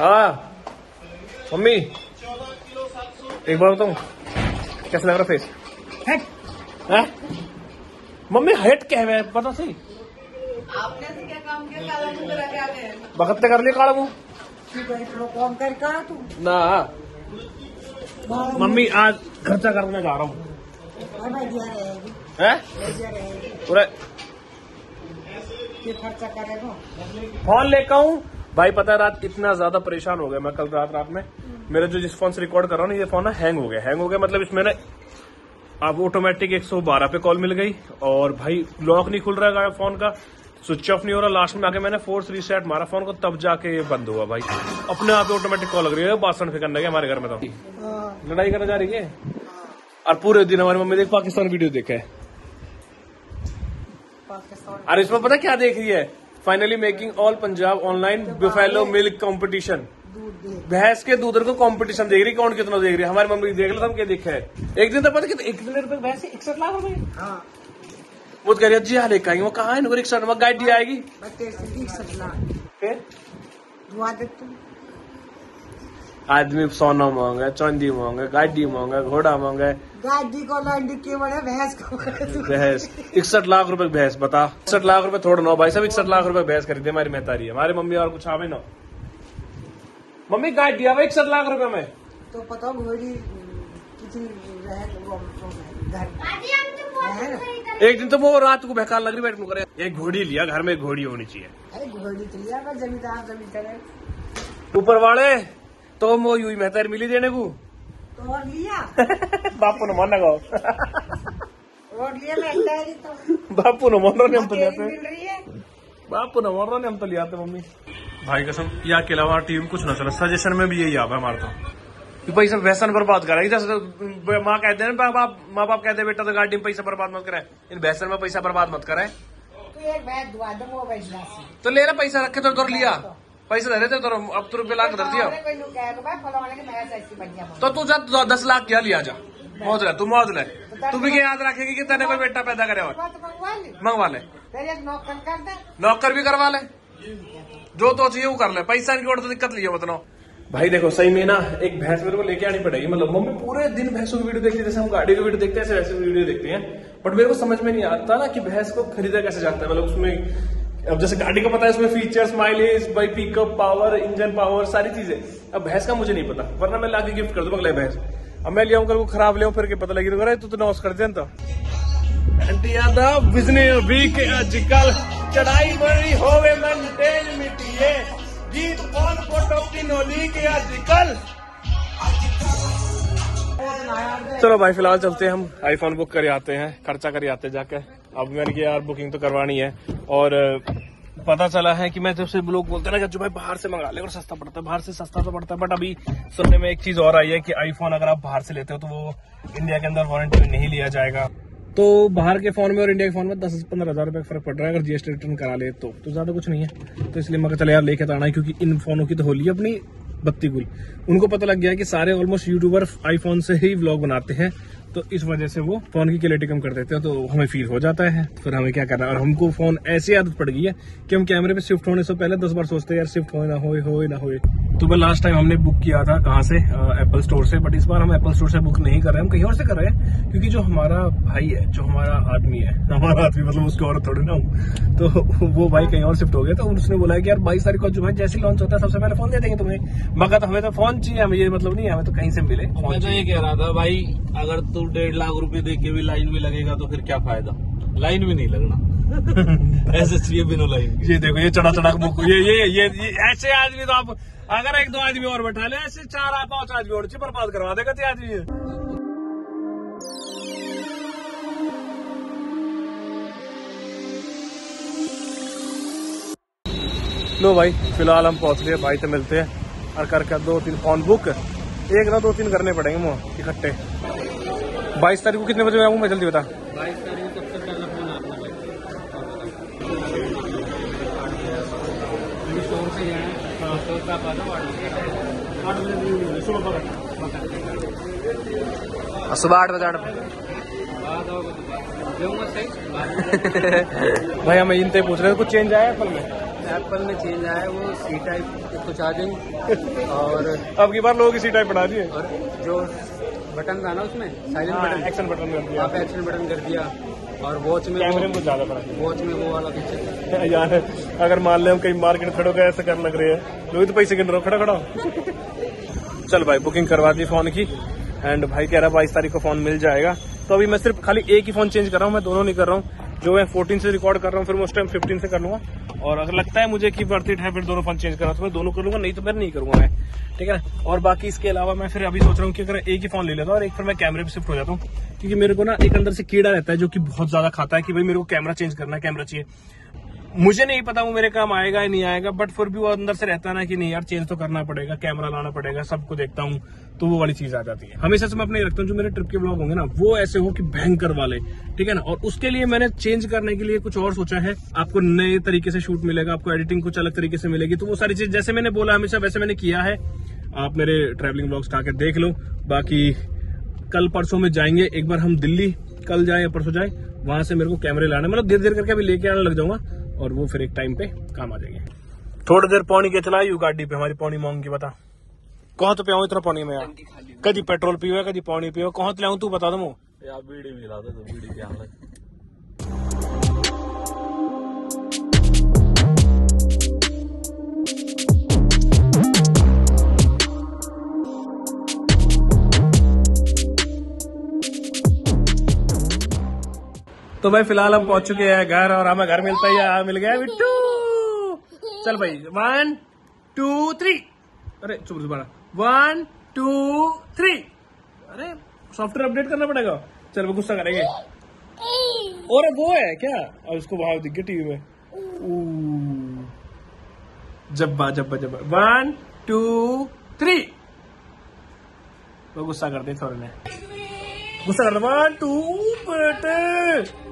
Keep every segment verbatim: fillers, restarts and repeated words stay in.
हाँ मम्मी एक बार बताऊं कैसा लग रहा फेस? हेट है? मम्मी हेट क्या है पता सही? आपने से क्या काम किया काला मुंह करा के आ गए? बखत कर लिया काला मुंह? काम कर कहा तू? ना मम्मी आज खर्चा करने जा रहा हूँ। खर्चा करेगा फोन लेकर आऊँ भाई। पता है रात इतना ज्यादा परेशान हो गया मैं कल रात रात में। मेरा जो जिस फोन से रिकॉर्ड कर रहा हूँ ना ये फोन ना हैंग हो गया। हैंग हो गया मतलब इसमें ना अब ऑटोमेटिक एक सौ बारह पे कॉल मिल गई और भाई लॉक नहीं खुल रहा है फोन का, स्विच ऑफ नहीं हो रहा। लास्ट में आके मैंने फोर्स रीसेट मारा फोन को तब जाके ये बंद हुआ भाई। अपने आप ऑटोमेटिक कॉल लग रही है। बासन फिर करने के हमारे घर में तो लड़ाई करने जा रही है और पूरे दिन हमारी मम्मी देख पाकिस्तान वीडियो देखा है। अरे इसमें पता क्या देख रही है? Finally making all Punjab online buffalo milk competition. भैंस के दूध को कंपटीशन देख रही कौन कितना देख रही है। हमारी मम्मी देख लो हम क्या देखा है। एक दिन तो पता कितना एक मिलियन रुपए भैंस इकसठ लाख रुपए। हाँ वो कह रही जी हाँ लेकर आई वो कहा है इकसठ में गाइड दी आएगी इकसठ लाख फिर धुआ दे तुम। आदमी सोना मांगे चांदी मांगे गाड़ी मांगे घोड़ा मांगे गाड़ी को लाइन के बड़े भैंस को भैंस इकसठ लाख रुपए भैंस बता। इकसठ लाख रुपए थोड़ा ना भाई साहब। इकसठ लाख रुपए भैंस खरीदे हमारी मेहतारी हमारी मम्मी और कुछ आवे ना। मम्मी गाड़ी दिया भाई इकसठ लाख रुपए में तो पता घोड़ी घर। एक दिन तो वो रात को बेकार लग रही बैठ करे एक घोड़ी लिया घर में घोड़ी होनी चाहिए। घोड़ी तो लिया जमींदार जमींदार ऊपर वाले तो वो यू मेहतर मिली देने को तो और लिया बापू ने मन लगाओ और लिया मेहतर तो बापू ने मन ने हम तो लिया बापू ने मन ने हम तो लिया थे मम्मी भाई कसम। या के अलावा टीम कुछ ना चला। सजेशन में भी यही आवा हमारा तो पैसा वैसन बर्बाद कर रहा है। जैसे माँ कहते हैं ना बाप माँ बाप कहते हैं बेटा तो गाड़ी में पैसा बर्बाद मत कराए इन वैसन में पैसा बर्बाद मत कराए। तो ले रहा पैसा रखे तो लिया पैसे दे रहे थे अब तो रुपये लाख धर दिया तो तू जा दस लाख क्या लिया जा मौज ले तू मौज ले। तू भी याद रखेगी कि तेने कोई बेटा पैदा करे और मंगवा ले नौकर भी करवा ले जो तो चाहिए वो कर ले। पैसा इनकी और तो दिक्कत नहीं है बताओ भाई। देखो सही में ना एक भैंस मेरे को लेके आनी पड़ेगी। मतलब मम्मी पूरे दिन भैंसों की वीडियो देखती है जैसे हम गाड़ी की वीडियो देखते हैं ऐसे वीडियो देखते हैं बट मेरे को समझ में नहीं आता ना कि भैंस को खरीदा कैसे जाता है। मतलब उसमें अब जैसे गाड़ी का पता है उसमें features mileage by pickup power engine power सारी चीजें। अब भैंस का मुझे नहीं पता वरना मैं लाके गिफ्ट कर दूं अगले भैंस। अब मैं लिया वो खराब लिया फिर पता लगी रहा तू तो नॉस कर देता। आंटी यादव बिजनेस वीक आजकल चढ़ाई बड़ी होवे मेंटेन मिटिए गीत कौन फोटो की नोली के आजकल। चलो भाई फिलहाल चलते हैं हम आईफोन बुक कर आते हैं खर्चा कर आते हैं जाके। अब मैंने कहा यार बुकिंग तो करवानी है और पता चला है कि मैं जब से लोग बोलते हैं ना जो भाई बाहर से मंगा ले और सस्ता पड़ता है बाहर से सस्ता तो पड़ता है बट अभी सुनने में एक चीज और आई है कि आईफोन अगर आप बाहर से लेते हो तो वो इंडिया के अंदर वारंटी नहीं लिया जाएगा। तो बाहर के फोन में और इंडिया के फोन में दस पंद्रह हजार रुपये फर्क पड़ रहा है अगर जीएसटी रिटर्न करा ले तो, तो ज्यादा कुछ नहीं है। तो इसलिए मैं चला यार लेके तो आना है क्योंकि इन फोनों की तो होली है अपनी बत्ती गुल। उनको पता लग गया कि सारे ऑलमोस्ट यूट्यूबर आईफोन से ही व्लॉग बनाते हैं तो इस वजह से वो फोन की क्वालिटी कम कर देते हैं तो हमें फील हो जाता है। फिर हमें क्या करना है और हमको फोन ऐसी आदत पड़ गई है कि हम कैमरे पे शिफ्ट होने से पहले दस बार सोचते हैं यार शिफ्ट हो ना हो हो ना हो। तो मैं लास्ट टाइम हमने बुक किया था कहाँ से एप्पल स्टोर से बट इस बार हम एप्पल स्टोर से बुक नहीं कर रहे हम कहीं और से कर रहे हैं क्योंकि जो हमारा भाई है जो हमारा आदमी है हमारा आदमी मतलब उसकी औरत थोड़ी ना हूँ तो वो भाई कहीं और शिफ्ट हो गया। तो उसने बोला कि यार बाईस तारीख को जो है जैसे लॉन्च होता है सबसे पहले फोन दे देंगे तुम्हें। मगर हमें तो फोन चाहिए हमें ये मतलब नहीं हमें तो कहीं से मिले। मैं तो ये कह रहा था भाई अगर तू डेढ़ लाख रूपये दे के भी लाइन में लगेगा तो फिर क्या फायदा लाइन में नहीं लगना ऐसे चाहिए बिना लाइन। ये देखो ये चढ़ा चढ़ा बुक ये ये ये ऐसे आदमी तो आप अगर एक दो आदमी और बैठा ले ऐसे चार पांच आदमी और बर्बाद करवा देगा तो आदमी है। लो भाई फिलहाल हम पहुंच गए भाई तो मिलते हैं और करके दो तीन फोन बुक एक ना दो तीन करने पड़ेंगे मुँह इकट्ठे। बाईस तारीख को कितने बजे आऊँ मैं जल्दी बता। बाईस तारीख को सबसे पहला फोन आपने सुबह आठ बजे भाई हमें इनते पूछ रहे थे कुछ चेंज आया एप्पल में एप्पल में चेंज आया है वो सी टाइप तो चार्जिंग और अब की बार लोगों की सी टाइप बना दी है। और जो बटन था ना उसमें साइलेंट बटन एक्शन बटन कर दिया, एक्शन बटन कर दिया। और वॉच में कैमरे में कुछ ज्यादा फर्क है, वॉच में वो वाला फीचर यार अगर मान ले हम कहीं मार्केट खड़े हो गए ऐसा करने लग रहे हैं लोग तो पैसे गिन रहे हो खड़ा खड़ा। चल भाई बुकिंग करवा दी फोन की एंड भाई कह रहा है बाईस तारीख को फोन मिल जाएगा। तो अभी मैं सिर्फ खाली एक ही फोन चेंज कर रहा हूँ, मैं दोनों नहीं कर रहा हूँ। जो मैं चौदह से रिकॉर्ड कर रहा हूँ फिर मैं उस टाइम पंद्रह से कर लूँगा। और अगर लगता है मुझे कि वर्थ इट है फिर दोनों फोन चेंज करना तो मैं दोनों कर लूँगा, नहीं तो फिर नहीं करूँगा मैं, ठीक है। और बाकी इसके अलावा मैं फिर अभी सोच रहा हूँ कि अगर एक ही फोन ले लेता हूँ और एक फिर मैं कैमरे पर शिफ्ट हो जाता हूँ, क्योंकि मेरे को ना एक अंदर से कीड़ा रहता है जो कि बहुत ज्यादा खाता है कि भाई मेरे को कैमरा चेंज करना है, कैमरा चाहिए। मुझे नहीं पता वो मेरे काम आएगा या नहीं आएगा, बट फिर भी वो अंदर से रहता है ना कि नहीं यार चेंज तो करना पड़ेगा, कैमरा लाना पड़ेगा, सबको देखता हूँ, तो वो वाली चीज आ जाती है। हमेशा से मैं अपने रखता हूँ जो मेरे ट्रिप के ब्लॉग होंगे ना वो ऐसे हो कि भयंकर वाले, ठीक है ना। और उसके लिए मैंने चेंज करने के लिए कुछ और सोचा है, आपको नए तरीके से शूट मिलेगा, आपको एडिटिंग कुछ अलग तरीके से मिलेगी। तो वो सारी चीज जैसे मैंने बोला हमेशा वैसे मैंने किया है, आप मेरे ट्रेवलिंग ब्लॉग्स आके देख लो। बाकी कल परसों में जाएंगे, एक बार हम दिल्ली कल जाए या परसों जाए, वहां से मेरे को कैमरे लाना, मतलब धीरे धीरे करके अभी लेके आने लग जाऊंगा और वो फिर एक टाइम पे काम आ जाएंगे। थोड़ी देर पौनी के चला यू गाड़ी पे हमारी पौनी मांग की बता कहा तो पियाँ इतना पानी में यार, कभी पेट्रोल पियो कभी पानी पियो कहा तो लियाँ तू बता दो यार बीड़ी मिला दो बीड़ी पिया। तो भाई फिलहाल हम पहुंच चुके हैं घर और हमें घर मिलता ही मिल गया बिट्टू। चल भाई वन टू थ्री, अरे चुप चुप वन टू थ्री, अरे सॉफ्टवेयर अपडेट करना पड़ेगा। चल वो गुस्सा करेंगे और वो है क्या अब उसको भाव दिख गया टीवी में जब्बा जब्बा जब्बा वन टू थ्री वो गुस्सा करते थोड़े ने गुस्सा कर वन टू बेटे।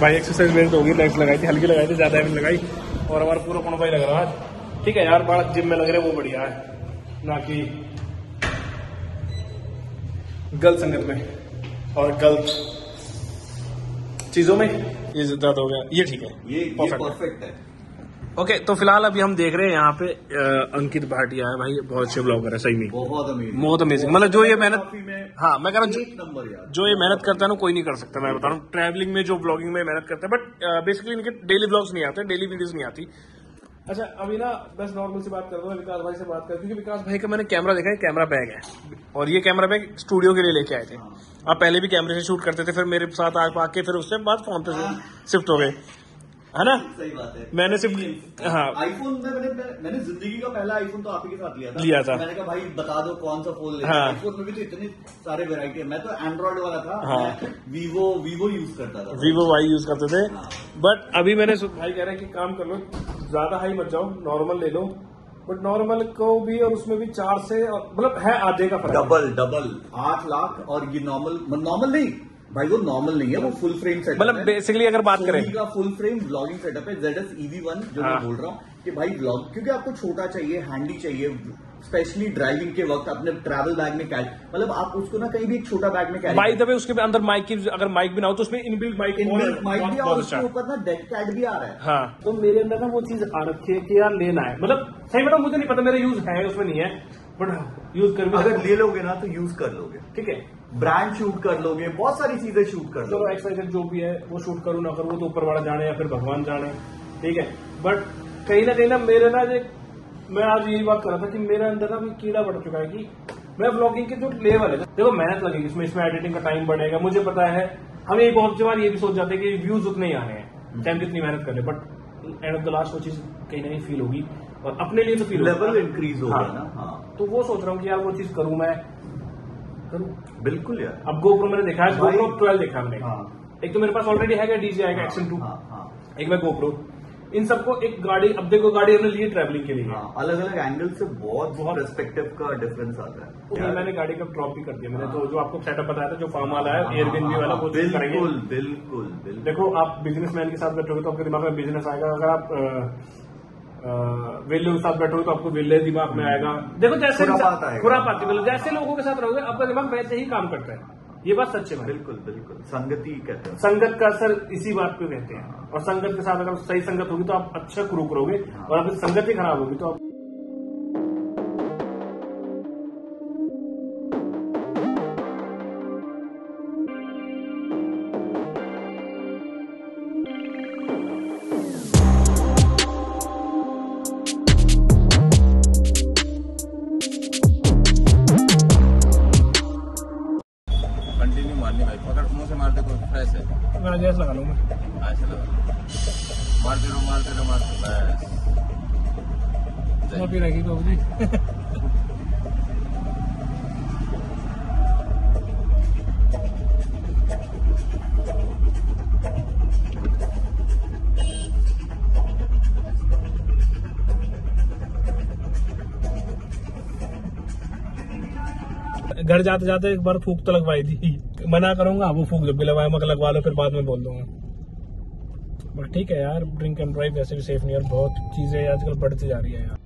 भाई एक्सरसाइज मेरी तो होगी, लाइट्स लगाई थी हल्की लगाई थी ज्यादा हैवी लगाई और हमारा पूरा पुणा भाई लग रहा है, ठीक है यार। बात जिम में लग रहे वो बढ़िया है ना कि गलत संगत में और गलत चीजों में, ये ज्यादा हो गया ये ठीक है ये परफेक्ट है ओके। तो फिलहाल अभी हम देख रहे हैं यहाँ पे आ, अंकित भाटिया है भाई, बहुत अच्छे ब्लॉगर है सही में, बहुत अमेजिंग बहुत अमेजिंग। मतलब जो ये मेहनत, हाँ मैं कह रहा हूँ जो ये मेहनत करता है ना कोई नहीं कर सकता, मैं बता रहा हूँ। ट्रैवलिंग में जो ब्लॉगिंग में मेहनत करता है, बट बेसिकली इनके डेली ब्लॉग्स नहीं आते, डेली वीडियोज नहीं आती। अच्छा अभी ना बस नॉर्मल से बात कर रहा हूँ, विकास भाई से बात कर, क्योंकि विकास भाई का मैंने कैमरा देखा है, कैमरा बैग है और ये कैमरा बैग स्टूडियो के लिए लेके आए थे। आप पहले भी कैमरे से शूट करते थे, फिर मेरे साथ आके फिर उससे बाद फोन पे शिफ्ट हो गए, है ना सही बात है। मैंने सिर्फ हाँ आईफोन में मैंने मैंने जिंदगी का पहला आईफोन तो आप ही के साथ लिया था लिया था मैंने कहा भाई बता दो कौन सा फोन लेना है। आईफोन में भी तो इतनी सारे वैरायटी है, मैं तो एंड्रॉइड वाला था हाँ। मैं वीवो वीवो यूज करता था, वीवो वाई यूज करते थे हाँ। बट अभी मैंने भाई कह रहा है कि काम कर लो, ज्यादा हाई मत जाओ, नॉर्मल ले लो। बट नॉर्मल को भी और उसमें भी चार से मतलब है आधे का फर्क, डबल डबल आठ लाख और ये नॉर्मल नॉर्मल नहीं भाई, वो नॉर्मल नहीं है वो फुल फ्रेम सेटअप, मतलब बेसिकली अगर बात करें का फुल फ्रेम ब्लॉगिंग सेटअप है Z S E V one जो हाँ। मैं बोल रहा हूँ कि भाई ब्लॉग क्योंकि आपको छोटा चाहिए, हैंडी चाहिए, स्पेशली ड्राइविंग के वक्त अपने ट्रैवल बैग में कैरी, मतलब आप उसको ना कहीं भी एक छोटा बैग में कैरी भाई दबे उसके अंदर माइक की, अगर माइक भी ना हो तो उसमें इनबिल्ट माइक माइक भी और उसके ऊपर ना डेड कैट भी आ रहा है हाँ। तो मेरे अंदर ना वो चीज आ रखी है कि यार लेना है, मतलब सही बताऊं मुझे नहीं पता मेरा यूज है उसमें नहीं है, बट यूज कर अगर ले लोगे ना तो यूज कर लोगे, ठीक है। ब्रांड शूट कर लोगे, बहुत सारी चीजें शूट कर लोगे, एक्साइटेड जो भी है वो शूट करूँ ना करूँ तो ऊपर वाला जाने या फिर भगवान जाने, ठीक है। बट कहीं ना कहीं ना मेरे ना मैं आज यही बात कर रहा था कि मेरे अंदर ना कीड़ा बढ़ चुका है कि मैं ब्लॉगिंग के जो लेवल है, देखो मेहनत लगेगी इसमें, इसमें एडिटिंग का टाइम बढ़ेगा, मुझे पता है। हम एक बहुत बार ये भी सोच जाते हैं कि व्यूज उतने ही आने हैं टाइम जितनी मेहनत कर ले, but end of the last वो चीज कहीं ना कहीं फील होगी और अपने लिए तो फील लेवल इंक्रीज होगा ना, तो वो सोच रहा हूँ कि यार वो चीज करूँ मैं करूं बिल्कुल यार। अब गोप्रो मैंने देखा है, गोप्रो ट्वेल्व देखा हमने हाँ। एक तो मेरे पास ऑलरेडी है क्या डी जे आई का एक्शन टू हाँ, हाँ। एक मैं गोप्रो इन सबको एक गाड़ी, अब देखो गाड़ी हमने ली ट्रैवलिंग के लिए, हाँ, अलग अलग एंगल से बहुत बहुत पर्सपेक्टिव का डिफरेंस आता है। तो मैंने गाड़ी का ड्रॉप भी कर दिया मैंने, हाँ, तो जो आपको सेटअप बताया था जो फार्म वाला है, हाँ, एयरबीएनबी वाला, वो बिल्कुल बिल्कुल। देखो आप बिजनेसमैन के साथ बैठोगे तो आपके दिमाग में बिजनेस आएगा, अगर आप वेल्ले के साथ बैठोगे तो आपको वेल्ले दिमाग में आएगा। देखो जैसे खुरापाती जैसे लोगों के साथ रहोगे आपका दिमाग वैसे ही काम करता है, ये बात सच है। बिल्कुल बिल्कुल, संगति कहते हैं, संगत का असर इसी बात पे कहते हैं। हाँ। और संगत के साथ अगर सही संगत होगी तो आप अच्छा क्रू करोगे, हाँ। और अगर संगत ही खराब होगी तो आप जैसा लगा लूँ मैं, ऐसा लगा मारते रहो मारते रहो मारते बस ना पी रखी तो जी। घर जाते जाते एक बार फूंक तो लगवाई थी, मना करूंगा वो फूंक, जब भी लगाया मगर लगवा लो फिर बाद में बोल दूंगा। बट ठीक है यार, ड्रिंक एंड ड्राइव वैसे भी सेफ नहीं है, बहुत चीजें आजकल बढ़ती जा रही है यार।